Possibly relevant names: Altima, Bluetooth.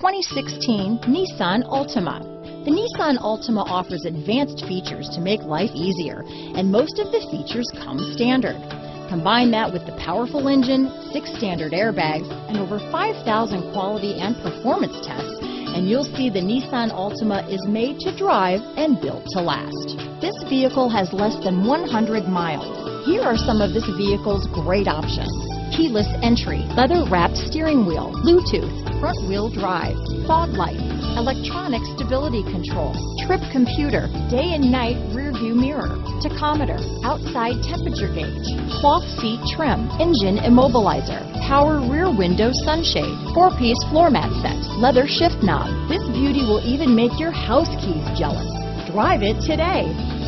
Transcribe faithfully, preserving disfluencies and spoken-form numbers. twenty sixteen Nissan Altima. The Nissan Altima offers advanced features to make life easier, and most of the features come standard. Combine that with the powerful engine, six standard airbags, and over five thousand quality and performance tests, and you'll see the Nissan Altima is made to drive and built to last. This vehicle has less than one hundred miles. Here are some of this vehicle's great options: keyless entry, leather-wrapped steering wheel, Bluetooth, front-wheel drive, fog lights, electronic stability control, trip computer, day and night rear view mirror, tachometer, outside temperature gauge, cloth seat trim, engine immobilizer, power rear window sunshade, four-piece floor mat set, leather shift knob. This beauty will even make your house keys jealous. Drive it today.